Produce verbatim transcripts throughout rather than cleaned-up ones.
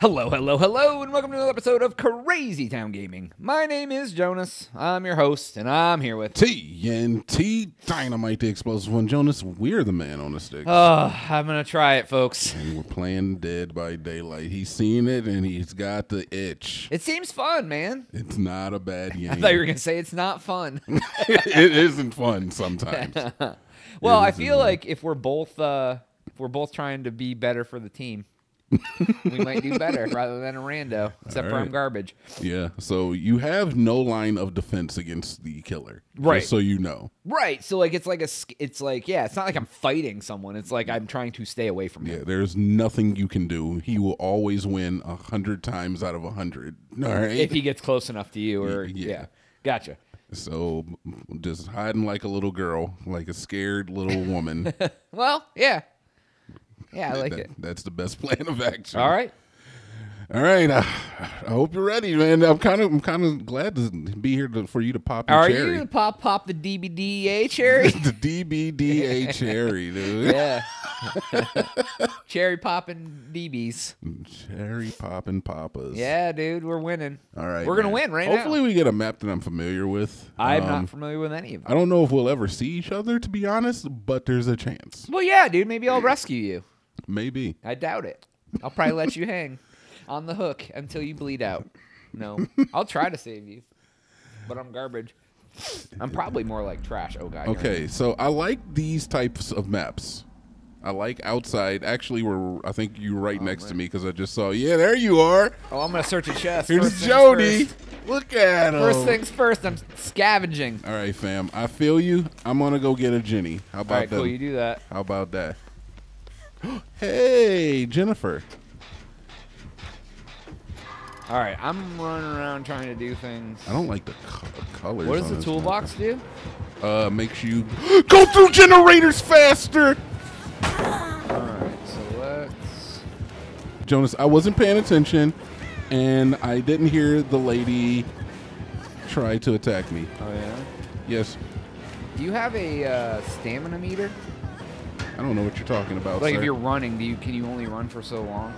Hello, hello, hello, and welcome to another episode of Crazy Town Gaming. My name is Jonas. I'm your host, and I'm here with T N T Dinomight, the explosive one. Jonas, we're the man on the stick. Oh, I'm going to try it, folks. And we're playing Dead by Daylight. He's seen it, and he's got the itch. It seems fun, man. It's not a bad game. I thought you were going to say it's not fun. It isn't fun sometimes. Well, I feel fun. Like if we're both, uh, if we're both trying to be better for the team, we might do better rather than a rando, except right. for I'm garbage. Yeah, so you have no line of defense against the killer, right? Just so you know, right? So like, it's like a, it's like, yeah, it's not like I'm fighting someone. It's like I'm trying to stay away from him. Yeah, there's nothing you can do. He will always win a hundred times out of a hundred. All right, if he gets close enough to you, or yeah, yeah. Gotcha. So just hiding like a little girl, like a scared little woman. Well, yeah. Yeah, I like that, it. That's the best plan of action. All right, all right. I, I hope you're ready, man. I'm kind of, I'm kind of glad to be here to, for you to pop. Your Are cherry. you gonna pop, pop the D B D A cherry? The D B D A cherry, dude. Yeah. Cherry popping D Bs. Cherry popping papas. Yeah, dude, we're winning. All right, we're man. gonna win right Hopefully now. Hopefully, we get a map that I'm familiar with. I'm um, not familiar with any of them. I don't know if we'll ever see each other, to be honest, but there's a chance. Well, yeah, dude. Maybe I'll yeah. rescue you. Maybe. I doubt it. I'll probably let you hang on the hook until you bleed out. No, I'll try to save you, but I'm garbage. I'm probably more like trash. Oh, God. Okay, so I like these types of maps. I like outside. Actually, we're I think you're right oh, next right. to me because I just saw. Yeah, there you are. Oh, I'm going to search a chest. Here's first Jody. First. Look at him. First things first, I'm scavenging. All right, fam. I feel you. I'm going to go get a Jenny. How about All right, that? cool. You do that. How about that? Hey, Jennifer. All right, I'm running around trying to do things. I don't like the co colors. What does the toolbox do? Uh, makes you go through generators faster. All right, so let's. Jonas, I wasn't paying attention, and I didn't hear the lady try to attack me. Oh yeah. Yes. Do you have a uh, stamina meter? I don't know what you're talking about, Like, sir. If you're running, do you can you only run for so long?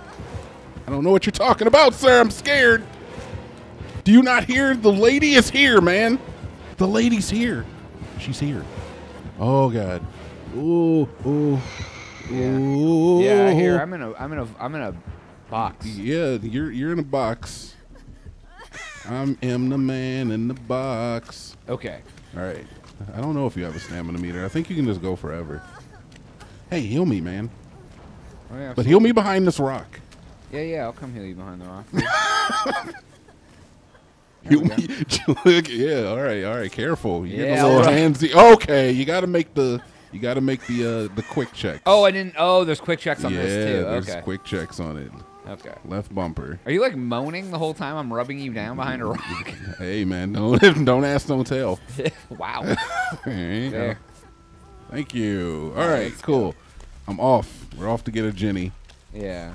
I don't know what you're talking about, sir. I'm scared. Do you not hear? The lady is here, man. The lady's here. She's here. Oh, God. Ooh, ooh, yeah. ooh. Yeah, here. I'm in a. I'm in a. I'm in a box. Yeah, you're you're in a box. I'm am the man in the box. Okay. All right. I don't know if you have a stamina meter. I think you can just go forever. Hey, heal me, man. Oh, yeah, but heal me behind this rock. Yeah, yeah, I'll come heal you behind the rock. Heal me. Look, yeah, all right, all right. Careful. You yeah, get a little right. handsy. Okay, you got to make the you got to make the uh, the quick checks. Oh, I didn't. Oh, there's quick checks on yeah, this too. Okay. There's quick checks on it. Okay. Left bumper. Are you like moaning the whole time I'm rubbing you down behind a rock? Hey, man, don't don't ask, don't tell. Wow. There you go. Thank you. All right, cool. I'm off. We're off to get a Jenny. Yeah.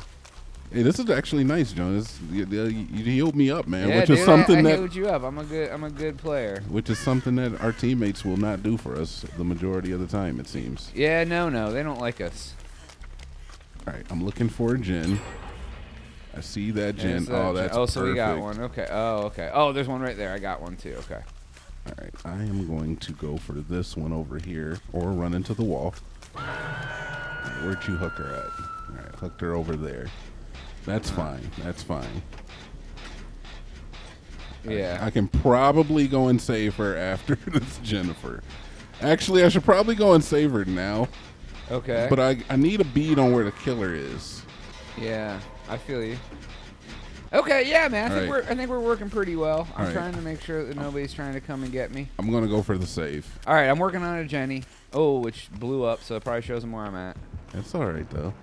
Hey, this is actually nice, Jonas. You, you healed me up, man. Yeah, which dude, is something I, I that healed you up. I'm a good. I'm a good player. Which is something that our teammates will not do for us the majority of the time, it seems. Yeah, no, no, they don't like us. All right, I'm looking for a Jen. I see that Jen. That oh, that's Jen. Oh, so perfect. We got one. Okay. Oh, okay. Oh, there's one right there. I got one too. Okay. All right, I am going to go for this one over here, or run into the wall. Where'd you hook her at? All right, hooked her over there. That's fine. That's fine. Yeah. I, I can probably go and save her after this Jennifer. Actually, I should probably go and save her now. Okay. But I, I need a bead on where the killer is. Yeah, I feel you. Okay, yeah, man. I think, right. we're, I think we're working pretty well. I'm right. trying to make sure that nobody's trying to come and get me. I'm going to go for the save. All right, I'm working on a Jenny. Oh, which blew up, so it probably shows them where I'm at. That's all right, though.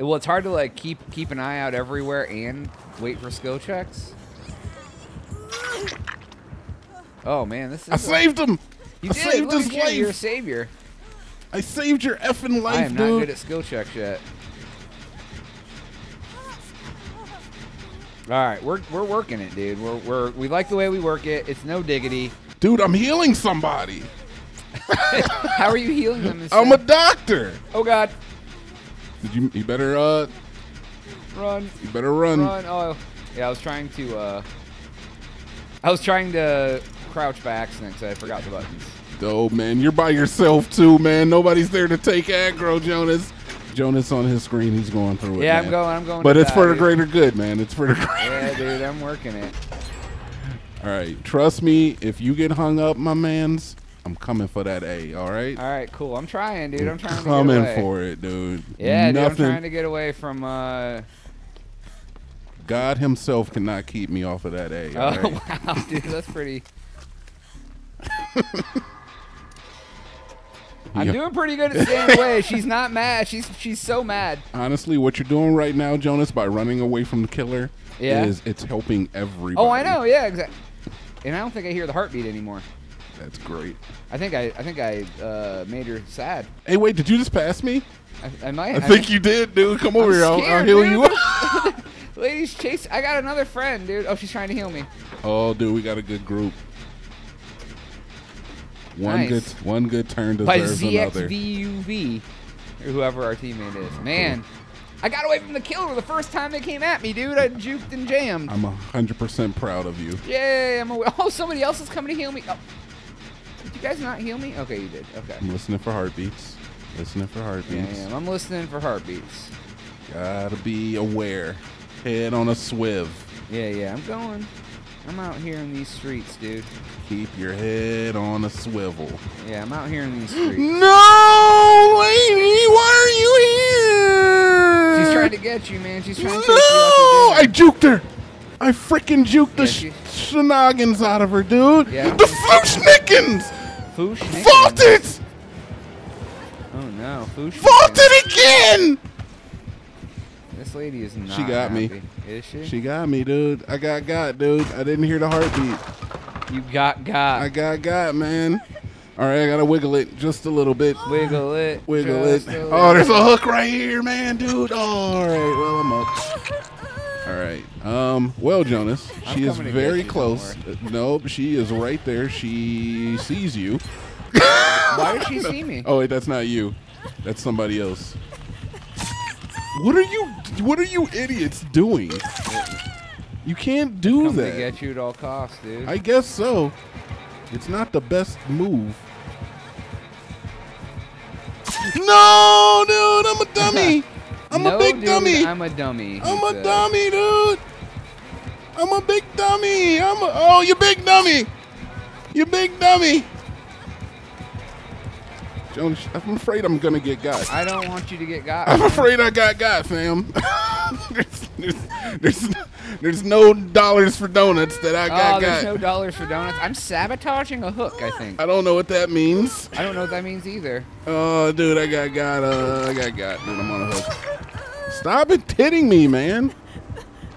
It, well, it's hard to, like, keep keep an eye out everywhere and wait for skill checks. Oh, man. this is I a, saved him. You I did. saved Look his life. You. You're a savior. I saved your effing life, dude. I am dude. not good at skill checks yet. All right, we're we're working it, dude. We're we're we like the way we work it. It's no diggity, dude. I'm healing somebody. How are you healing them? Instead? I'm a doctor. Oh God. Did you? You better. Uh, Run. You better run. Run. Oh, yeah, I was trying to, uh, I was trying to crouch by accident because I forgot the buttons. Oh, man, you're by yourself, too, man. Nobody's there to take aggro, Jonas. Jonas on his screen, he's going through it. Yeah, man. I'm going, I'm going. But it's die, for the dude. greater good, man. It's for the greater Yeah, dude, I'm working it. All right, trust me, if you get hung up, my mans, I'm coming for that A, all right? All right, cool. I'm trying, dude. I'm trying I'm to get away. Coming for it, dude. Yeah, Nothing. dude, I'm trying to get away from... Uh... God himself cannot keep me off of that A, all Oh, right? Wow, dude, that's pretty... I'm doing pretty good at staying away. She's not mad. She's she's so mad. Honestly, what you're doing right now, Jonas, by running away from the killer, yeah. is it's helping everybody. Oh, I know. Yeah, exactly. And I don't think I hear the heartbeat anymore. That's great. I think I, I think I uh, made her sad. Hey, wait! Did you just pass me? I, I might. I, I think mean, you did, dude. Come over I'm here. I'll, I'll heal dude. you up. Ladies, chase. I got another friend, dude. Oh, she's trying to heal me. Oh, dude, we got a good group. One nice. good, one good turn deserves another. By Z X V U V, or whoever our teammate is. Man, I got away from the killer the first time they came at me, dude. I juked and jammed. I'm a hundred percent proud of you. Yay! I'm a, oh, somebody else is coming to heal me. Oh. Did you guys not heal me? Okay, you did. Okay. I'm listening for heartbeats. Listening for heartbeats. Yeah, I'm listening for heartbeats. Gotta be aware. Head on a swiv. Yeah, yeah. I'm going. I'm out here in these streets, dude. Keep your head on a swivel. Yeah, I'm out here in these streets. No! Lady, why are you here? She's trying to get you, man. She's trying to get you. No! I juked her. I freaking juked yeah, the she... shenanigans out of her, dude. Yeah. The Fooshnickens! Fooshnickens? Vaulted! Oh, no. Fooshnickens. Vaulted again! This lady is not She got happy. me. Is she? She got me, dude. I got got, dude. I didn't hear the heartbeat. You got got. I got got, man. All right, I got to wiggle it just a little bit. Wiggle it. Wiggle it. Oh, there's a hook right here, man, dude. Oh, all right, well, I'm up. All right. Um. Well, Jonas, she is very close. Nope, she is right there. She sees you. Why did she see me? Oh, wait, that's not you. That's somebody else. What are you? What are you idiots doing? You can't do Come that. To get you at all costs, dude. I guess so. It's not the best move. No, dude, I'm a dummy. I'm no, a big dude, dummy. I'm a dummy. I'm a said. dummy, dude. I'm a big dummy. I'm a oh, you big dummy. You big dummy. I'm afraid I'm gonna get got. I don't want you to get got. I'm man. afraid I got got, fam. there's, there's, there's, there's no dollars for donuts that I got oh, there's got. There's no dollars for donuts. I'm sabotaging a hook, I think. I don't know what that means. I don't know what that means either. Oh, dude, I got got. Uh, I got got. Dude, I'm on a hook. Stop it hitting me, man.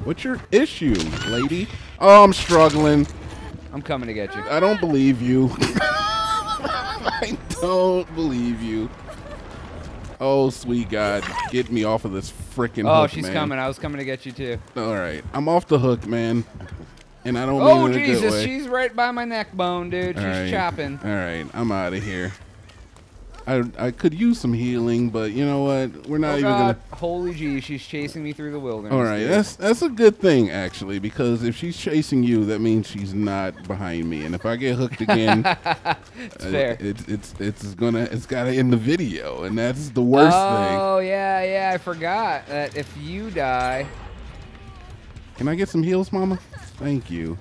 What's your issue, lady? Oh, I'm struggling. I'm coming to get you. I don't believe you. I don't believe you. Oh, sweet God. Get me off of this frickin' oh, hook, Oh, she's man. coming. I was coming to get you, too. All right. I'm off the hook, man. And I don't oh, mean it Jesus, a good way. She's right by my neck bone, dude. All she's right. chopping. All right. I'm out of here. I, I could use some healing, but you know what? We're not oh, even going to... Holy gee, she's chasing me through the wilderness. All right. Dude. That's, that's a good thing, actually, because if she's chasing you, that means she's not behind me. And if I get hooked again, it's, uh, fair. It, it's, it's going to... It's got to end the video, and that's the worst oh, thing. Oh, yeah, yeah. I forgot that if you die... Can I get some heals, Mama? Thank you.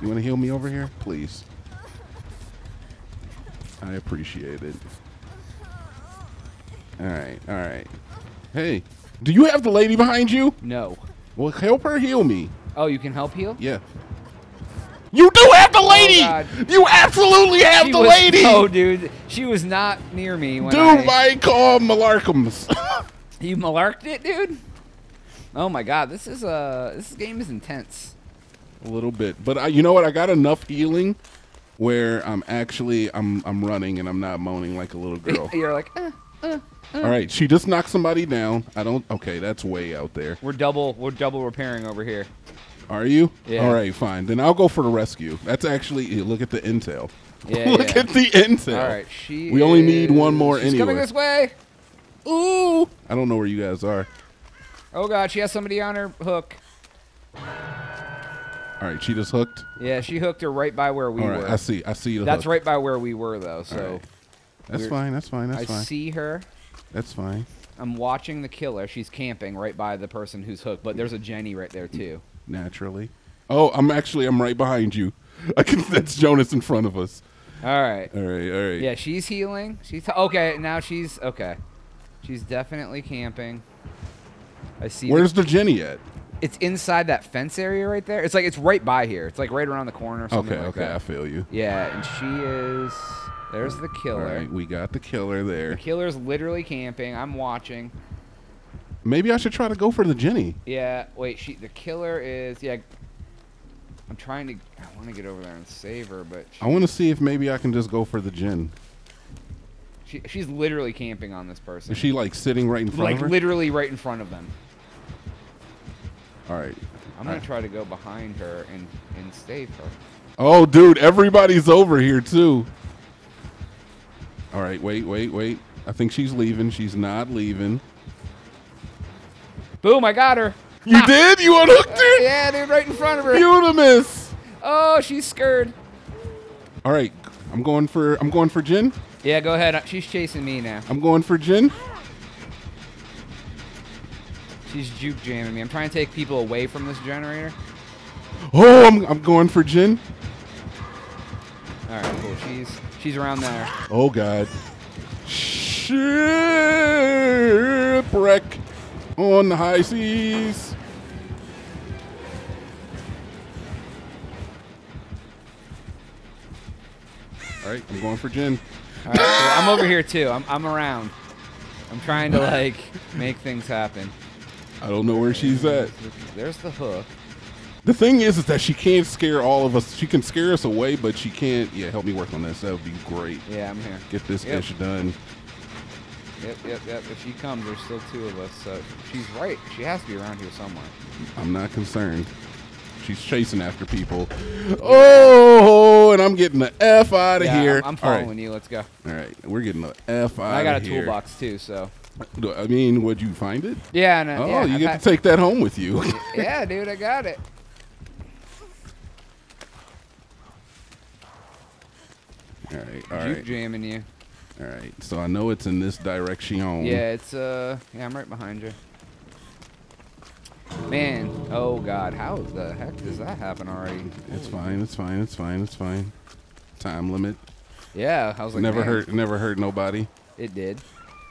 You want to heal me over here? Please. I appreciate it. All right, all right. Hey, do you have the lady behind you? No. Well, help her heal me. Oh, you can help heal? Yeah. You do have the lady! Oh, you absolutely have she the was, lady! Oh, dude, she was not near me when dude, I... Dude, I call Malarkums. You malarked it, dude? Oh, my God, this is uh, this game is intense. A little bit, but I, you know what? I got enough healing where I'm actually, I'm, I'm running and I'm not moaning like a little girl. You're like, eh. Uh, uh. All right, she just knocked somebody down. I don't. Okay, that's way out there. We're double. We're double repairing over here. Are you? Yeah. All right, fine. Then I'll go for the rescue. That's actually. Look at the intel. Yeah. Look yeah. at the intel. All right. She. We is, only need one more she's anyway. Coming this way. Ooh. I don't know where you guys are. Oh god, she has somebody on her hook. All right, she just hooked. Yeah, she hooked her right by where we All right, were. I see. I see. The that's hook. right by where we were though. So right. that's fine. That's fine. That's I fine. I see her. That's fine. I'm watching the killer. She's camping right by the person who's hooked, but there's a Jenny right there too. Naturally. Oh, I'm actually I'm right behind you. I can, that's Jonas in front of us. All right. All right. All right. Yeah, she's healing. She's okay. Now she's okay. She's definitely camping. I see. Where's the, the Jenny at? It's inside that fence area right there. It's like it's right by here. It's like right around the corner. Or something okay. Like okay. That. I feel you. Yeah, and she is. There's the killer. All right, we got the killer there. The killer's literally camping. I'm watching. Maybe I should try to go for the Jenny. Yeah. Wait. She. The killer is. Yeah. I'm trying to. I want to get over there and save her, but. She, I want to see if maybe I can just go for the Jen. She. She's literally camping on this person. Is she like sitting right in front like, of her? Like literally right in front of them. All right. I'm going right. to try to go behind her and, and save her. Oh, dude. Everybody's over here, too. All right. Wait, wait, wait. I think she's leaving. She's not leaving. Boom. I got her. You ah. did? You unhooked her? Uh, yeah, dude. Right in front of her. Beautiful. Oh, she's scared. All right. I'm going for I'm going for Jen. Yeah, go ahead. She's chasing me now. I'm going for Jen. She's juke jamming me. I'm trying to take people away from this generator. Oh, I'm, I'm going for Jen. All right, cool. She's she's around there. Oh god. Shipwreck on the high seas. All right, I'm going for Jen. All right, so I'm over here too. I'm I'm around. I'm trying to like make things happen. I don't know where she's at. There's the hook. The thing is, is that she can't scare all of us. She can scare us away, but she can't. Yeah, help me work on this. That would be great. Yeah, I'm here. Get this yep. ish done. Yep, yep, yep. If she comes, there's still two of us. So she's right. She has to be around here somewhere. I'm not concerned. She's chasing after people. Oh, and I'm getting the F out of yeah, here. I'm, I'm following right. you. Let's go. All right. We're getting the F out of here. I got a here. toolbox, too, so. I mean, would you find it? Yeah. No, oh, yeah, you I get to take that home with you. Yeah, dude, I got it. All right, all right. Juke jamming you. All right, so I know it's in this direction. Yeah, it's uh, yeah, I'm right behind you. Man, oh god, how the heck does that happen already? It's fine, it's fine, it's fine, it's fine. Time limit. Yeah, I was like, never man. hurt, never hurt nobody. It did.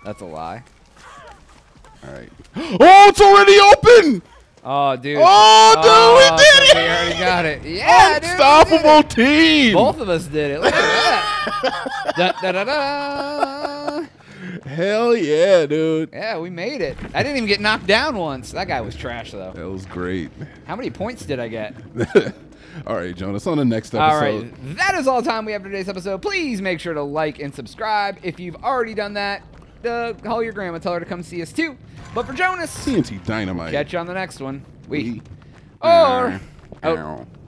That's a lie. All right. Oh, it's already open! Oh, dude. Oh, dude, oh, we did it! We already got it. Yeah, Unstoppable dude, team! Both of us did it. Look at that. Da, da, da, da. Hell yeah, dude. Yeah, we made it. I didn't even get knocked down once. That guy was trash, though. That was great. How many points did I get? All right, Jonas, on the next episode. All right, that is all the time we have for today's episode. Please make sure to like and subscribe if you've already done that. Uh, call your grandma, tell her to come see us too. But for Jonas, T N T Dinomight. Catch you on the next one. We, we are out.